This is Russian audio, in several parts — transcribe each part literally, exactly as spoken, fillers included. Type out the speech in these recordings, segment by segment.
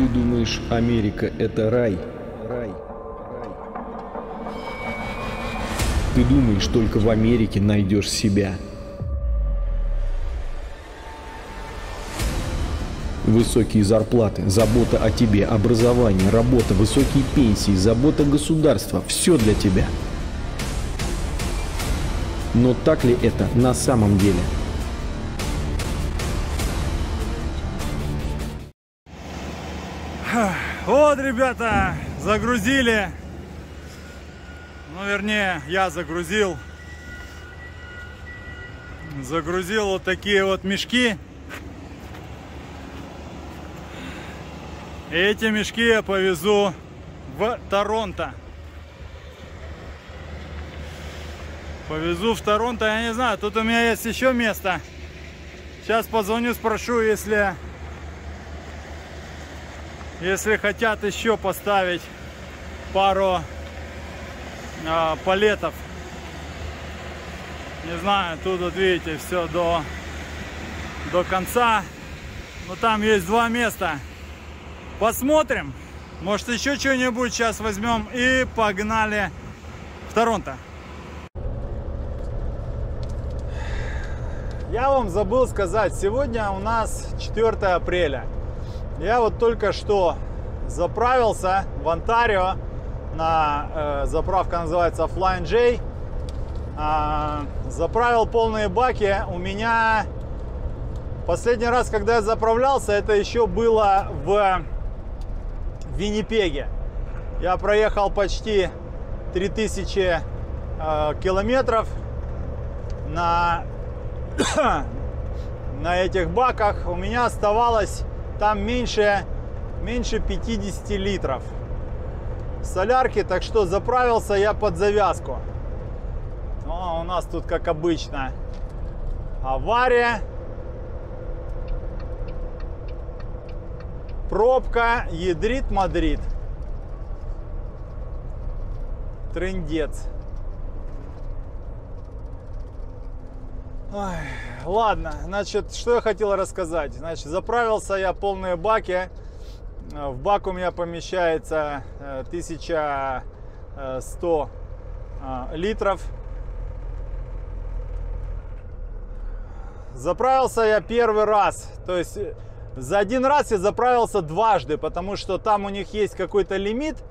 ты думаешь, Америка — это рай? Рай. Ты думаешь, только в Америке найдешь себя. Высокие зарплаты, забота о тебе, образование, работа, высокие пенсии, забота государства – все для тебя. Но так ли это на самом деле? Вот, ребята, загрузили. Ну, вернее, я загрузил. Загрузил вот такие вот мешки. И эти мешки я повезу в Торонто. Повезу в Торонто, я не знаю, тут у меня есть еще место. Сейчас позвоню, спрошу, если... Если хотят еще поставить пару э, палетов. Не знаю, тут вот видите, все до, до конца. Но там есть два места. Посмотрим. Может, еще что-нибудь сейчас возьмем и погнали в Торонто. Я вам забыл сказать, сегодня у нас четвёртое апреля. Я вот только что заправился в Онтарио. На, э, заправка называется Flying J. А, заправил полные баки. У меня последний раз, когда я заправлялся, это еще было в Виннипеге. Я проехал почти три тысячи э, километров на, на этих баках. У меня оставалось... Там меньше, меньше пятидесяти литров солярки, так что заправился я под завязку. Но у нас тут, как обычно, авария. Пробка, ядрит, мадрит. Трындец. Ой, ладно, значит, что я хотел рассказать. Значит, заправился я полные баки. В бак у меня помещается тысяча сто литров. Заправился я первый раз. То есть за один раз я заправился дважды, потому что там у них есть какой-то лимит.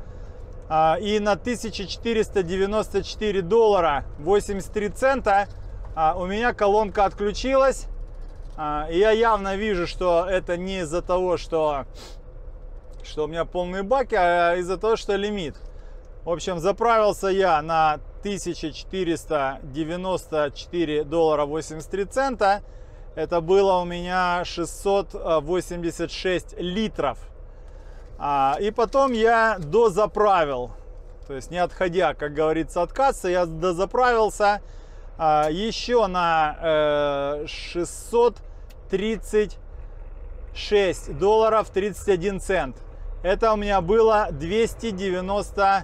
И на тысячу четыреста девяносто четыре доллара восемьдесят три цента у меня колонка отключилась. Я явно вижу, что это не из-за того, что, что у меня полные баки, а из-за того, что лимит. В общем, заправился я на тысячу четыреста девяносто четыре доллара восемьдесят три цента. Это было у меня шестьсот восемьдесят шесть литров. И потом я дозаправил. То есть не отходя, как говорится, от кассы, я дозаправился еще на шестьсот тридцать шесть долларов тридцать один цент. Это у меня было двести девяносто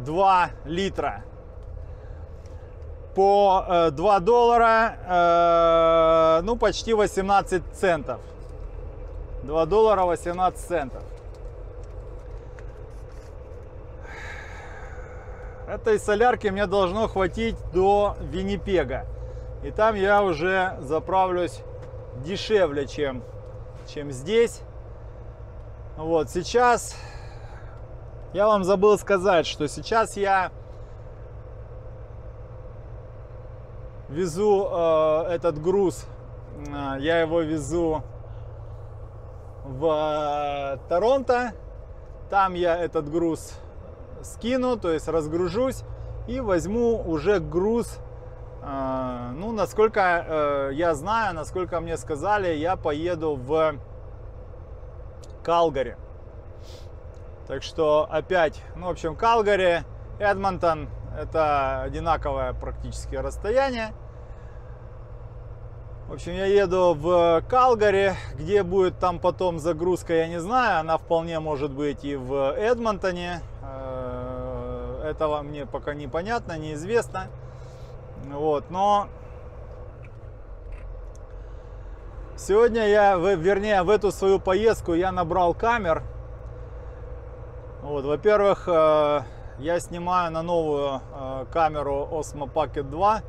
два литра. По два доллара, ну почти восемнадцать центов. два доллара восемнадцать центов. Этой солярки мне должно хватить до Виннипега. И там я уже заправлюсь дешевле, чем, чем здесь. Вот, сейчас я вам забыл сказать, что сейчас я везу э, этот груз. Э, я его везу в э, Торонто. Там я этот груз скину, то есть разгружусь и возьму уже груз. Э, ну, насколько э, я знаю, насколько мне сказали, я поеду в Калгари. Так что опять, ну, в общем, Калгари, Эдмонтон — это одинаковое практически расстояние. В общем, я еду в Калгари. Где будет там потом загрузка, я не знаю. Она вполне может быть и в Эдмонтоне. Этого мне пока непонятно, неизвестно. Вот, но сегодня я, вернее, в эту свою поездку я набрал камер. Вот, во-первых, я снимаю на новую камеру Osmo Pocket два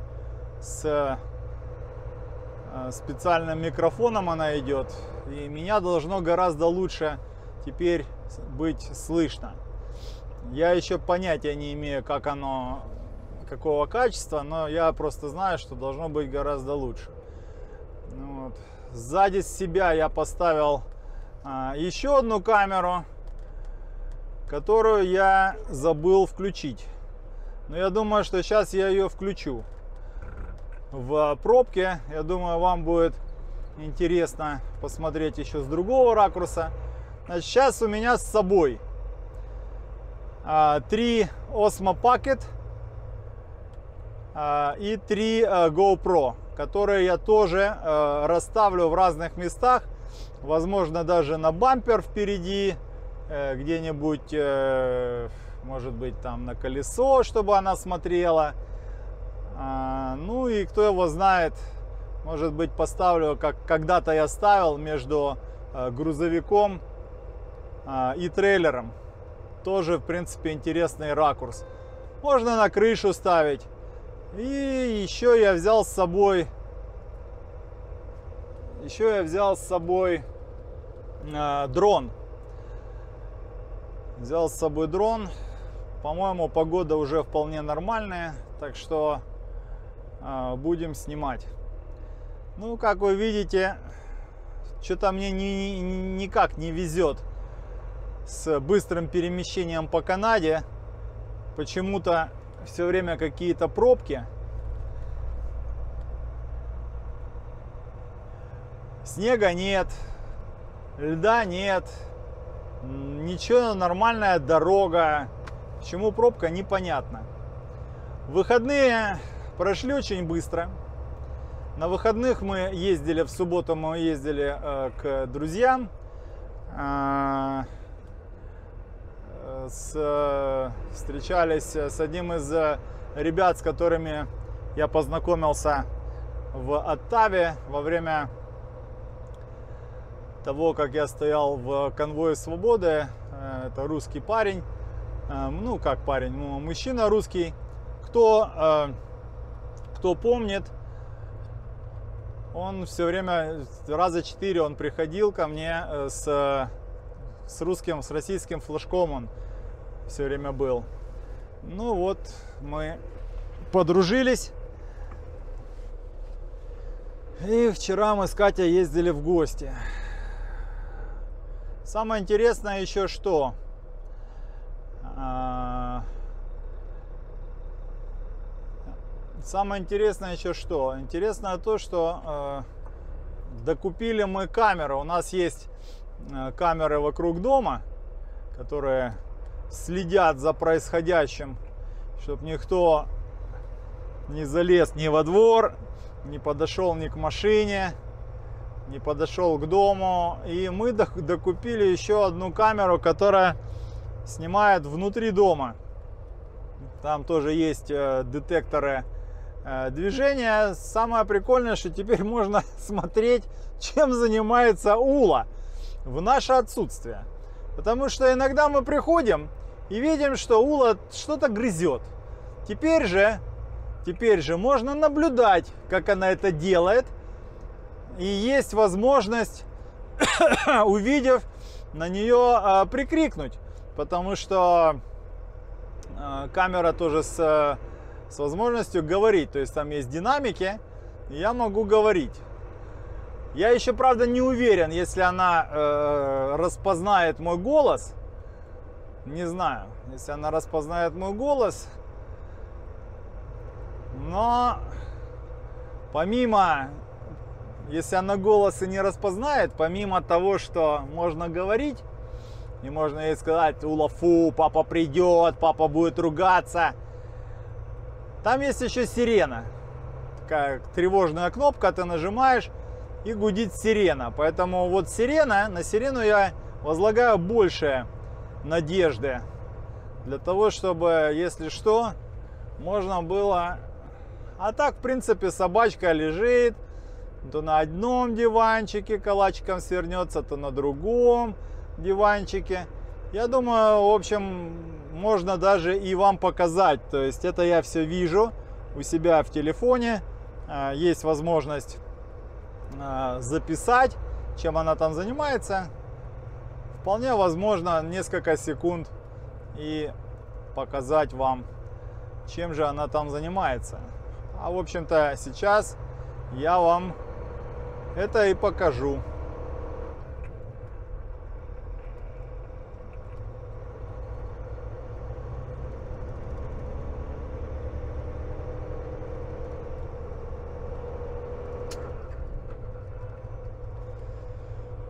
с специальным микрофоном, она идет, и меня должно гораздо лучше теперь быть слышно. Я еще понятия не имею, как оно, какого качества, но я просто знаю, что должно быть гораздо лучше. Вот. Сзади с себя я поставил еще одну камеру, которую я забыл включить. Но я думаю, что сейчас я ее включу в пробке. Я думаю, вам будет интересно посмотреть еще с другого ракурса. Значит, сейчас у меня с собой а, три Osmo Pocket а, и три а, GoPro, которые я тоже а, расставлю в разных местах. Возможно, даже на бампер впереди, где-нибудь, может быть, там на колесо, чтобы она смотрела. Ну и кто его знает, может быть, поставлю, как когда-то я ставил, между грузовиком и трейлером. Тоже, в принципе, интересный ракурс. Можно на крышу ставить. И еще я взял с собой, еще я взял с собой дрон. Взял с собой дрон, по-моему, погода уже вполне нормальная, так что э, будем снимать. Ну, как вы видите, что-то мне ни, ни, никак не везет с быстрым перемещением по Канаде. Почему-то все время какие-то пробки. Снега нет, льда нет. Ничего, нормальная дорога. Почему пробка, непонятно. Выходные прошли очень быстро. На выходных мы ездили, в субботу мы ездили э, к друзьям э, с, э, встречались с одним из ребят, с которыми я познакомился в Оттаве во время того, как я стоял в конвое свободы. Это русский парень, ну как парень, мужчина русский. Кто, кто помнит, он все время, раза четыре он приходил ко мне с, с русским, с российским флажком он все время был. Ну вот, мы подружились. И вчера мы с Катей ездили в гости. Самое интересное еще что, самое интересное еще что, интересно то, что докупили мы камеру. У нас есть камеры вокруг дома, которые следят за происходящим, чтобы никто не залез ни во двор, не подошел ни к машине, не подошел к дому. И мы докупили еще одну камеру, которая снимает внутри дома. Там тоже есть детекторы движения. Самое прикольное, что теперь можно смотреть, чем занимается Ула в наше отсутствие. Потому что иногда мы приходим и видим, что Ула что-то грызет. Теперь же, теперь же можно наблюдать, как она это делает. И есть возможность, увидев, на нее прикрикнуть, потому что камера тоже с, с возможностью говорить. То есть там есть динамики, и я могу говорить. Я еще, правда, не уверен, если она э, распознает мой голос. Не знаю, если она распознает мой голос. Но помимо... Если она голос и не распознает, помимо того, что можно говорить, и можно ей сказать: Ула, фу, папа придет, папа будет ругаться. Там есть еще сирена. Такая тревожная кнопка, ты нажимаешь, и гудит сирена. Поэтому вот сирена, на сирену я возлагаю больше надежды. Для того, чтобы, если что, можно было... А так, в принципе, собачка лежит. То на одном диванчике калачиком свернется, то на другом диванчике. Я думаю, в общем, можно даже и вам показать. То есть это я все вижу у себя в телефоне. Есть возможность записать, чем она там занимается. Вполне возможно несколько секунд и показать вам, чем же она там занимается. А в общем-то сейчас я вам это и покажу.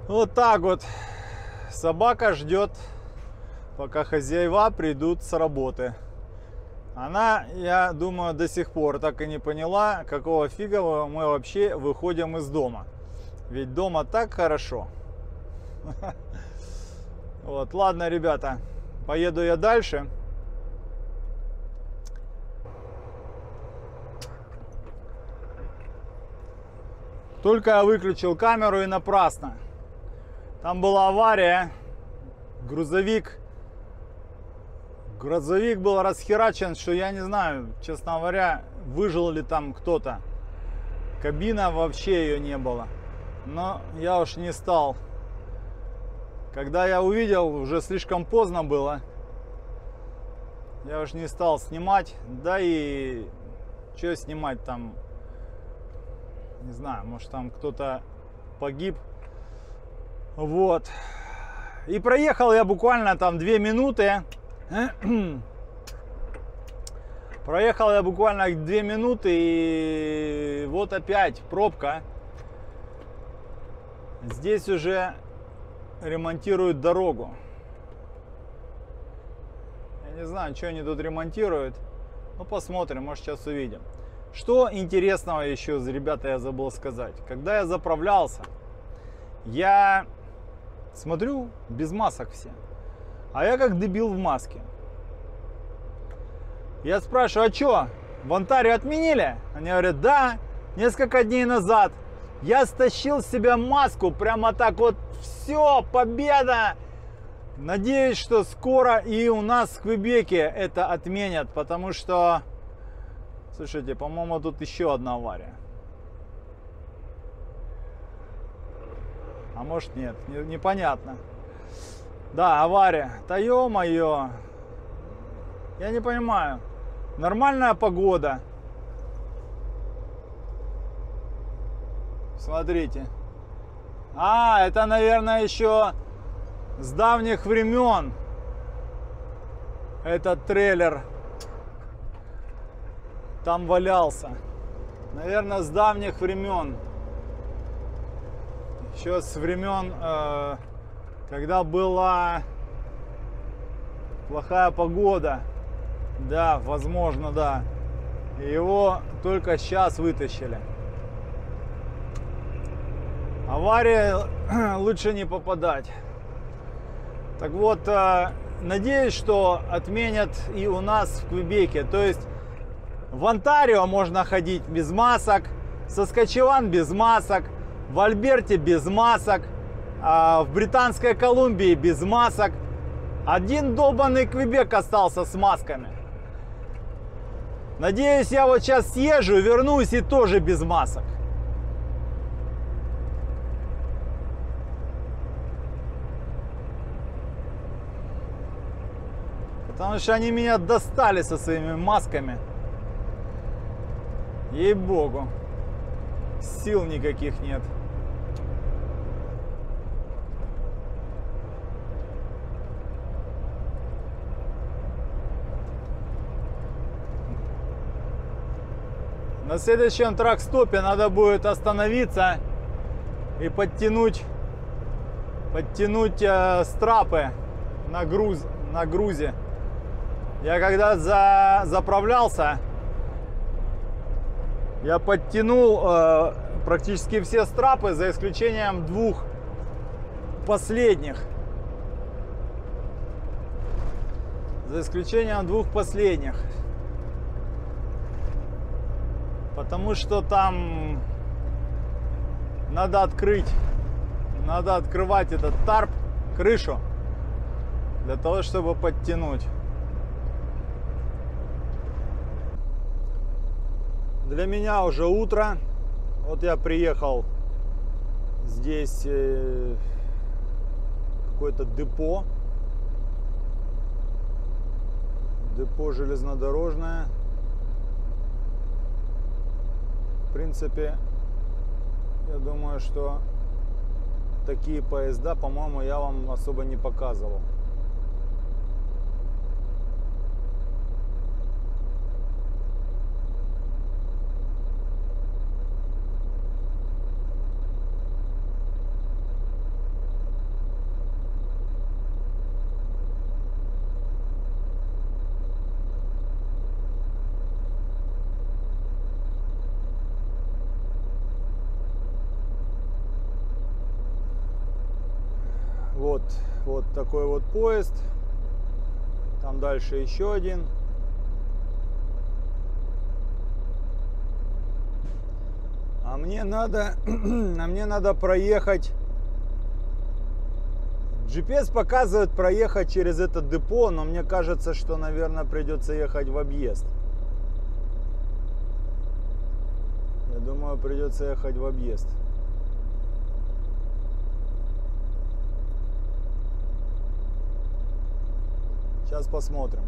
Вот так вот собака ждет, пока хозяева придут с работы. Она, я думаю, до сих пор так и не поняла, какого фига мы вообще выходим из дома. Ведь дома так хорошо. Вот, ладно, ребята, поеду я дальше. Только я выключил камеру, и напрасно. Там была авария. Грузовик. Грузовик был расхерачен, что я не знаю, честно говоря, выжил ли там кто-то. Кабина, вообще ее не было. Но я уж не стал. Когда я увидел, уже слишком поздно было. Я уж не стал снимать. Да и что снимать там? Не знаю, может там кто-то погиб. Вот. И проехал я буквально там две минуты. Проехал я буквально две минуты, и вот опять пробка. Здесь уже ремонтируют дорогу. Я не знаю, что они тут ремонтируют. Ну, посмотрим, может, сейчас увидим. Что интересного еще, ребята, я забыл сказать. Когда я заправлялся, я смотрю, без масок все. А я как дебил в маске. Я спрашиваю, а что, в Онтарио отменили? Они говорят, да, несколько дней назад. Я стащил с себя маску, прямо так вот, все, победа. Надеюсь, что скоро и у нас в Квебеке это отменят, потому что, слушайте, по-моему, тут еще одна авария. А может нет, непонятно. Да, авария. Да ё-моё. Я не понимаю. Нормальная погода. Смотрите. А, это, наверное, еще с давних времен. Этот трейлер там валялся. Наверное, с давних времен. Еще с времен, э, когда была плохая погода. Да, возможно, да. И его только сейчас вытащили. Аварии лучше не попадать. Так вот, э, надеюсь, что отменят и у нас в Квебеке. То есть в Онтарио можно ходить без масок, в Саскачеван без масок, в Альберте без масок, в Британской Колумбии без масок. Один долбанный Квебек остался с масками. Надеюсь, я вот сейчас съезжу, вернусь и тоже без масок. Потому что они меня достали со своими масками. Ей-богу. Сил никаких нет. На следующем трак-стопе надо будет остановиться и подтянуть, подтянуть э, страпы на, груз, на грузе. Я когда за, заправлялся, я подтянул э, практически все страпы, за исключением двух последних. За исключением двух последних. Потому что там надо открыть, надо открывать этот тарп, крышу. для того, чтобы подтянуть. Для меня уже утро. Вот я приехал, здесь какое-то депо. Депо железнодорожное. В принципе, я думаю, что такие поезда, по-моему, я вам особо не показывал. Вот, вот такой вот поезд. Там дальше еще один. А мне надо, а мне надо проехать. джи пи эс показывает проехать через это депо, но мне кажется, что, наверное, придется ехать в объезд. Я думаю, придется ехать в объезд. Сейчас посмотрим.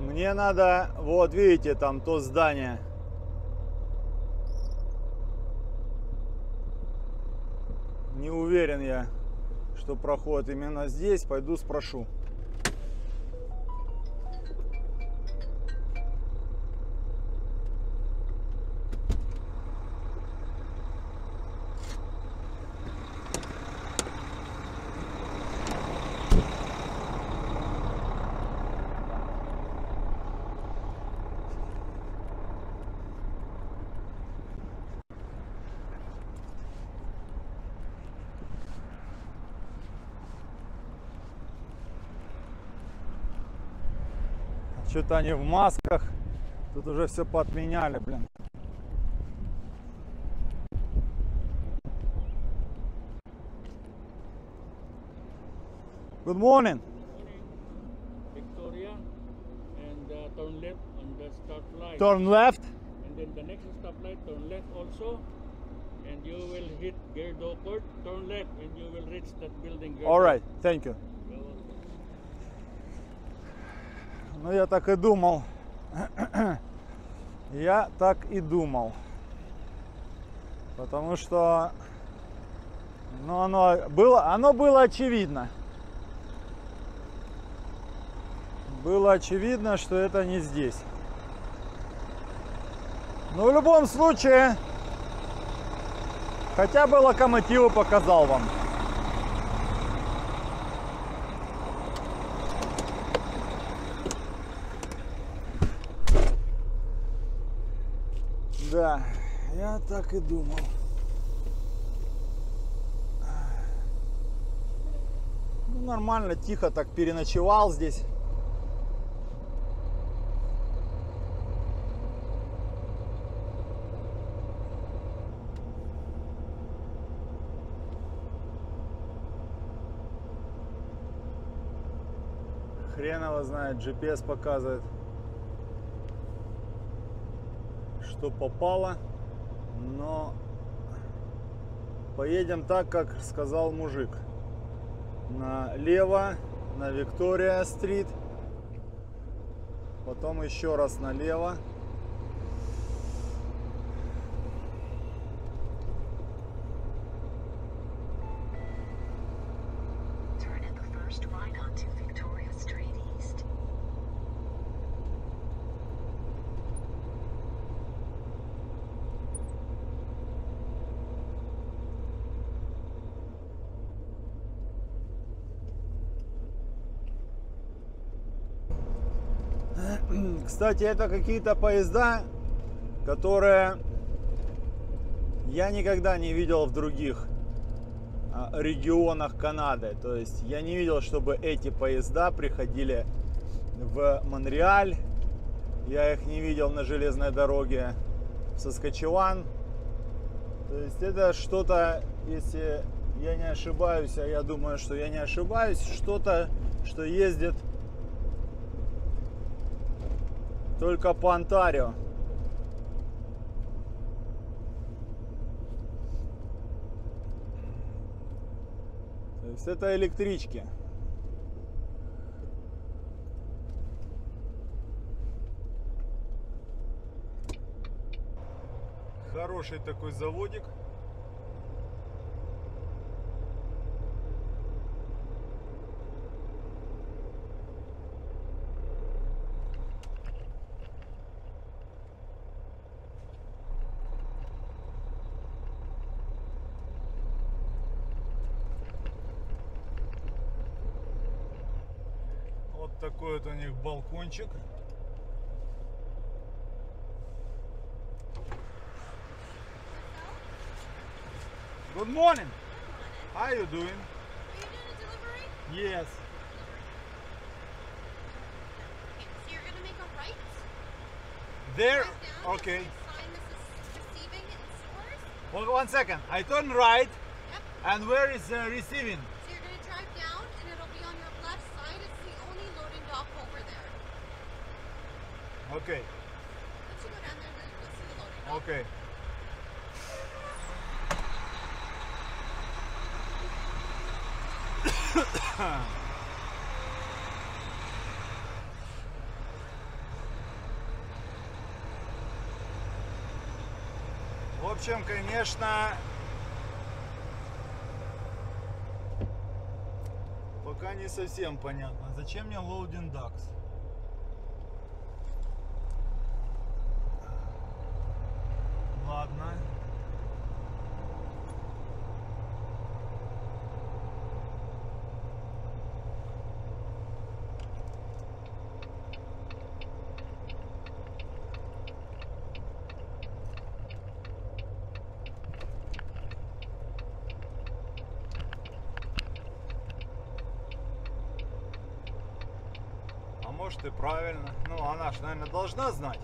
Мне надо, вот видите, там то здание. Не уверен я, что проход именно здесь. Пойду спрошу. Что-то они в масках. Тут уже все поотменяли, блин. Good morning. Victoria, and uh, turn left on the stop light. Turn left. And then the next stop light, turn left also, and you will hit Gardoport. Turn left, and you will reach that building. All right. Thank you. Ну, я так и думал. Я так и думал. Потому что... Ну, оно было, оно было очевидно. Было очевидно, что это не здесь. Но в любом случае, хотя бы локомотивы показал вам. Да, я так и думал. Ну, нормально, тихо так переночевал здесь. Хрен его знает, джи пи эс показывает, что попало, но поедем так, как сказал мужик. Налево на Виктория-стрит, потом еще раз налево. Кстати, это какие-то поезда, которое я никогда не видел в других регионах Канады. То есть я не видел, чтобы эти поезда приходили в Монреаль. Я их не видел на железной дороге в Саскачеван. То есть это что-то, если я не ошибаюсь, а я думаю, что я не ошибаюсь, что-то, что ездит только по Онтарио. То есть это электрички. Хороший такой заводик. Вот такой вот у них балкончик. Good morning. How are you doing? Are you doing a delivery? Yes. Okay, so you're gonna make a right. There. Right okay. Sign this is receiving in stores. Well, one second. I turn right. Yep. And where is uh, receiving? So you're gonna drive down, and it'll be on your left side. It's the only loading dock over there. Okay. Once you go down there, you'll see the loading dock. Okay. В общем, конечно, пока не совсем понятно, зачем мне loading docks. Ладно. Может и правильно. Ну, она же, наверное, должна знать.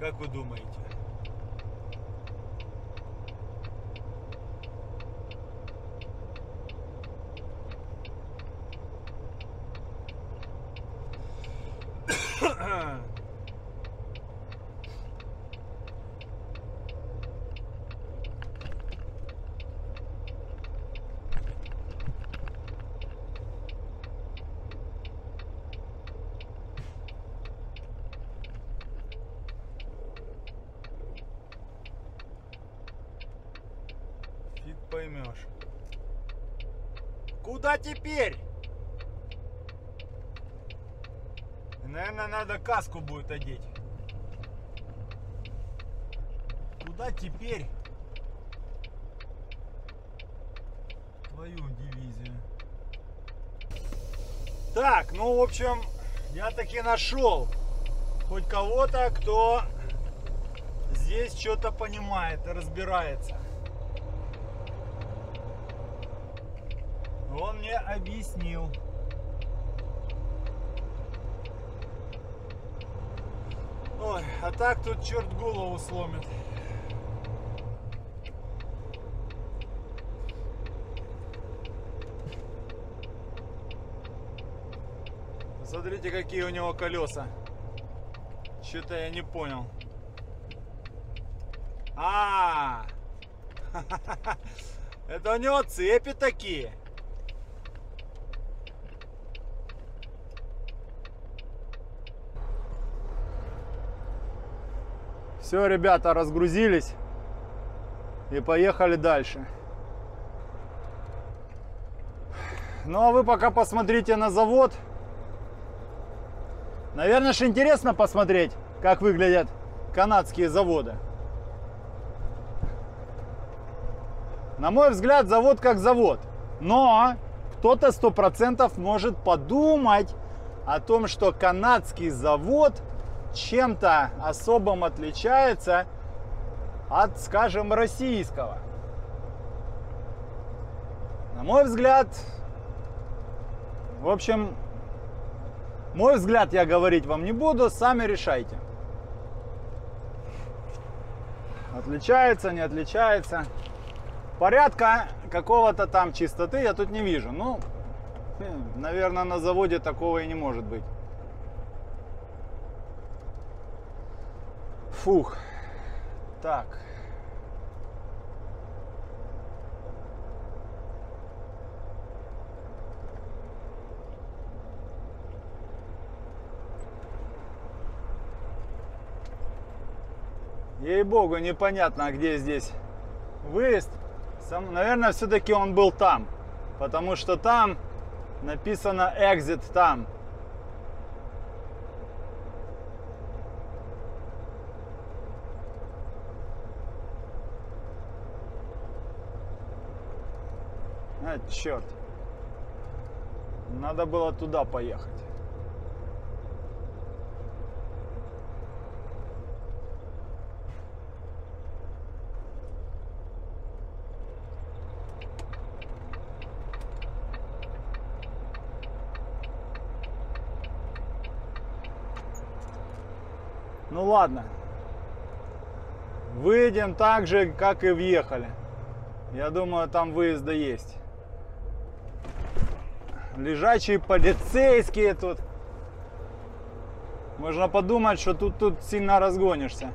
Как вы думаете? Поймешь. Куда теперь? Наверное, надо каску будет одеть. Куда теперь? Твою дивизию. Так, ну, в общем, я таки нашел хоть кого-то, кто здесь что-то понимает, разбирается. Он мне объяснил. Ой, а так тут черт голову сломит. Смотрите, какие у него колеса. Что-то я не понял. А, это у него цепи такие. Все, ребята, разгрузились и поехали дальше. Ну, а вы пока посмотрите на завод. Наверное, же интересно посмотреть, как выглядят канадские заводы. На мой взгляд, завод как завод. Но кто-то сто процентов может подумать о том, что канадский завод чем-то особым отличается от, скажем, российского? На мой взгляд, в общем, мой взгляд я говорить вам не буду, сами решайте. Отличается, не отличается. Порядка какого-то там чистоты я тут не вижу. Ну, наверное, на заводе такого и не может быть. Фух. Так. Ей-богу, непонятно, где здесь выезд. Сам, наверное, все-таки он был там. Потому что там написано exit там. А, черт. Надо было туда поехать. Ну ладно, выйдем так же, как и въехали. Я думаю, там выезда есть. Лежачие полицейские тут. Можно подумать, что тут, тут сильно разгонишься.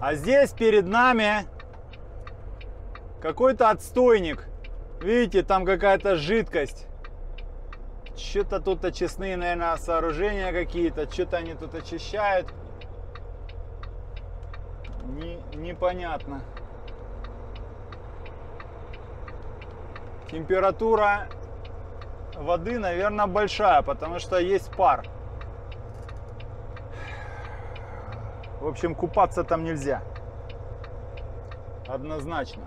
А здесь перед нами какой-то отстойник. Видите, там какая-то жидкость. Что-то тут очистные, наверное, сооружения какие-то. Что-то они тут очищают. Не, непонятно. Температура воды, наверное, большая, потому что есть пар. В общем, купаться там нельзя. Однозначно.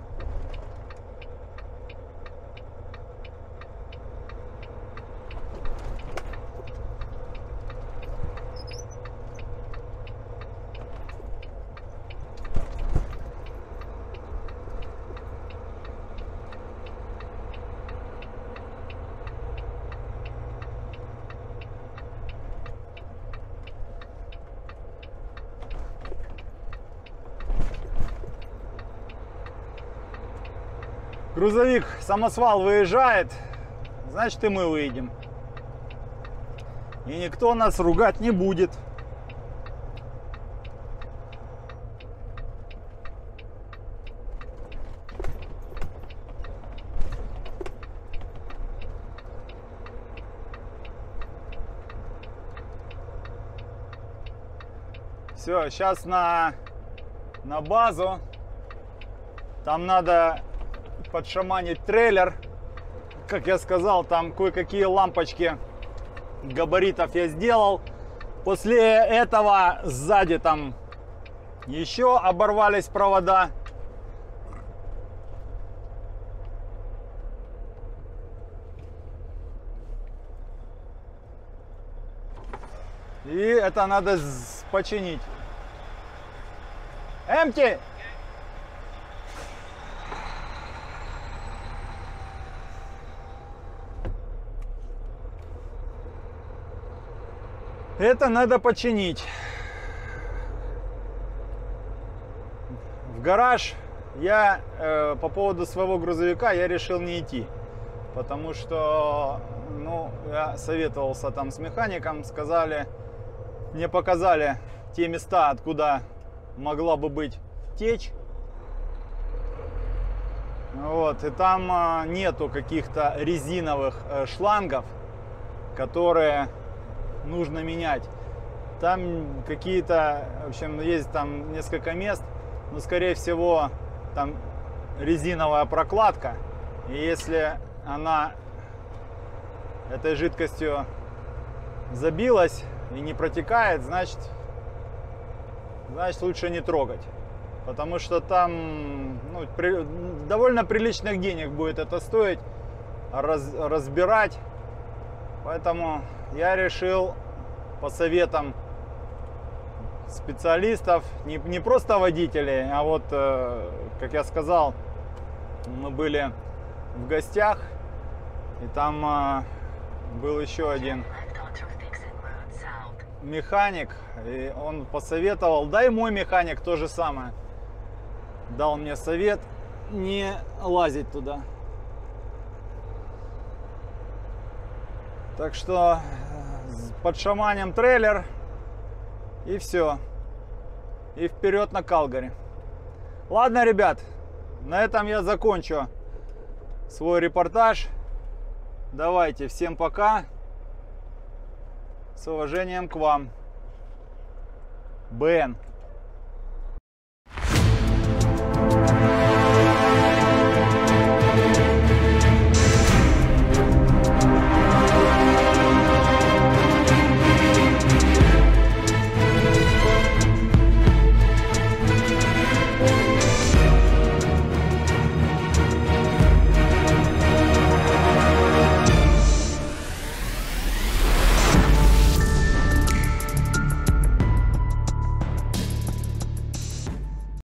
Грузовик самосвал выезжает, значит, и мы выйдем. И никто нас ругать не будет. Все, сейчас на, на базу. Там надо подшаманить трейлер. Как я сказал, там кое-какие лампочки габаритов я сделал. После этого сзади там еще оборвались провода. И это надо починить. Empty! Это надо починить. В гараж я э, по поводу своего грузовика я решил не идти, потому что, ну, я советовался там с механиком, сказали, мне показали те места, откуда могла бы быть течь. Вот, и там э, нету каких-то резиновых э, шлангов, которые нужно менять. Там какие-то, в общем, есть там несколько мест, но скорее всего там резиновая прокладка, и если она этой жидкостью забилась и не протекает, значит значит лучше не трогать, потому что там, ну, при, довольно приличных денег будет это стоить. раз, разбирать. Поэтому я решил по советам специалистов, не, не просто водителей, а вот, э, как я сказал, мы были в гостях, и там э, был еще один механик, и он посоветовал, да и мой механик то же самое, дал мне совет не лазить туда. Так что под шаманем трейлер, и все. И вперед на Калгари. Ладно, ребят, на этом я закончу свой репортаж. Давайте, всем пока. С уважением к вам. Бен.